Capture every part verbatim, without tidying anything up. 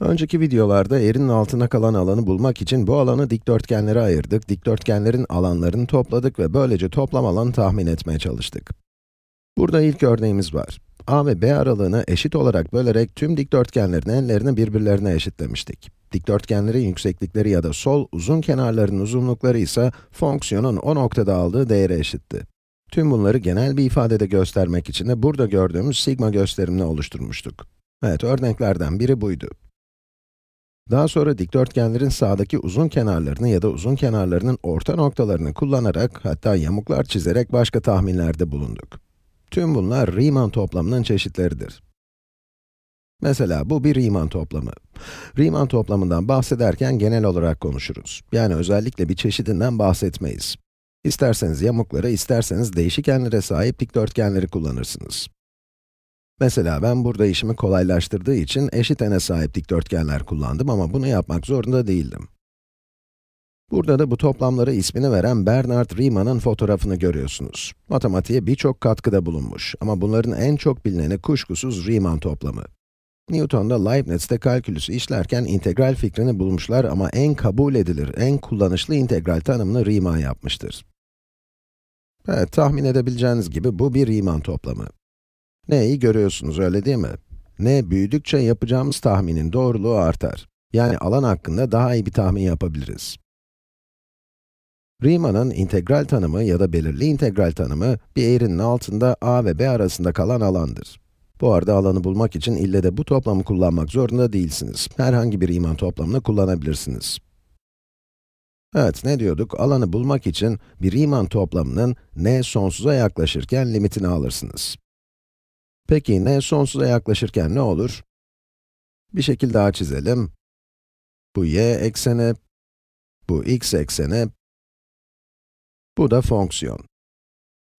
Önceki videolarda eğrinin altına kalan alanı bulmak için bu alanı dikdörtgenlere ayırdık, dikdörtgenlerin alanlarını topladık ve böylece toplam alanı tahmin etmeye çalıştık. Burada ilk örneğimiz var. A ve B aralığını eşit olarak bölerek tüm dikdörtgenlerin enlerini birbirlerine eşitlemiştik. Dikdörtgenlerin yükseklikleri ya da sol uzun kenarların uzunlukları ise fonksiyonun o noktada aldığı değere eşitti. Tüm bunları genel bir ifadede göstermek için de burada gördüğümüz sigma gösterimini oluşturmuştuk. Evet, örneklerden biri buydu. Daha sonra dikdörtgenlerin sağdaki uzun kenarlarını ya da uzun kenarlarının orta noktalarını kullanarak, hatta yamuklar çizerek başka tahminlerde bulunduk. Tüm bunlar Riemann toplamının çeşitleridir. Mesela bu bir Riemann toplamı. Riemann toplamından bahsederken genel olarak konuşuruz. Yani özellikle bir çeşidinden bahsetmeyiz. İsterseniz yamukları, isterseniz değişkenlere sahip dikdörtgenleri kullanırsınız. Mesela ben burada işimi kolaylaştırdığı için eşit ene sahip dikdörtgenler kullandım ama bunu yapmak zorunda değildim. Burada da bu toplamlara ismini veren Bernhard Riemann'ın fotoğrafını görüyorsunuz. Matematiğe birçok katkıda bulunmuş ama bunların en çok bilineni kuşkusuz Riemann toplamı. Newton'da Leibniz'de kalkülüsü işlerken integral fikrini bulmuşlar ama en kabul edilir, en kullanışlı integral tanımını Riemann yapmıştır. Evet, tahmin edebileceğiniz gibi bu bir Riemann toplamı. N'yi görüyorsunuz, öyle değil mi? N büyüdükçe yapacağımız tahminin doğruluğu artar. Yani alan hakkında daha iyi bir tahmin yapabiliriz. Riemann'ın integral tanımı ya da belirli integral tanımı, bir eğrinin altında A ve B arasında kalan alandır. Bu arada alanı bulmak için ille de bu toplamı kullanmak zorunda değilsiniz. Herhangi bir Riemann toplamını kullanabilirsiniz. Evet, ne diyorduk? Alanı bulmak için bir Riemann toplamının n sonsuza yaklaşırken limitini alırsınız. Peki n sonsuza yaklaşırken ne olur? Bir şekil daha çizelim. Bu y ekseni, bu x ekseni, bu da fonksiyon.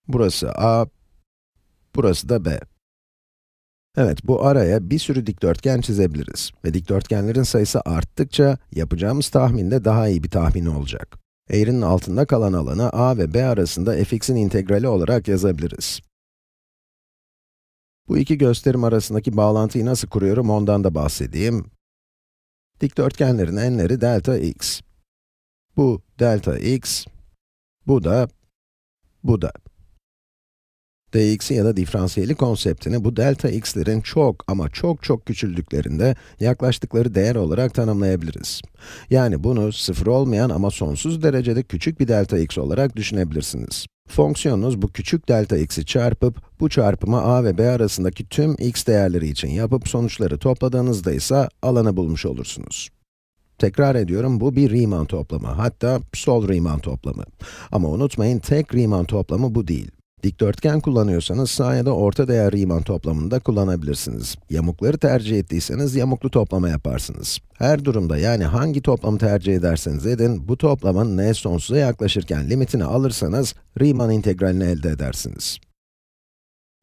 Burası a, burası da b. Evet, bu araya bir sürü dikdörtgen çizebiliriz ve dikdörtgenlerin sayısı arttıkça yapacağımız tahmin de daha iyi bir tahmin olacak. Eğrinin altında kalan alanı a ve b arasında f(x)'in integrali olarak yazabiliriz. Bu iki gösterim arasındaki bağlantıyı nasıl kuruyorum ondan da bahsedeyim. Dikdörtgenlerin enleri delta x. Bu delta x, bu da, bu da. Dx'i ya da diferansiyeli konseptini bu delta x'lerin çok ama çok çok küçüldüklerinde yaklaştıkları değer olarak tanımlayabiliriz. Yani bunu sıfır olmayan ama sonsuz derecede küçük bir delta x olarak düşünebilirsiniz. Fonksiyonunuz bu küçük delta x'i çarpıp bu çarpımı a ve b arasındaki tüm x değerleri için yapıp sonuçları topladığınızda ise alanı bulmuş olursunuz. Tekrar ediyorum, bu bir Riemann toplamı, hatta sol Riemann toplamı. Ama unutmayın, tek Riemann toplamı bu değil. Dikdörtgen kullanıyorsanız sağ ya da orta değer Riemann toplamını da kullanabilirsiniz. Yamukları tercih ettiyseniz yamuklu toplama yaparsınız. Her durumda, yani hangi toplamı tercih ederseniz edin, bu toplamın n sonsuza yaklaşırken limitini alırsanız Riemann integralini elde edersiniz.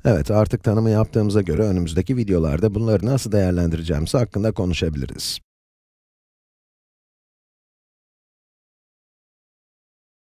Evet, artık tanımı yaptığımıza göre önümüzdeki videolarda bunları nasıl değerlendireceğimiz hakkında konuşabiliriz.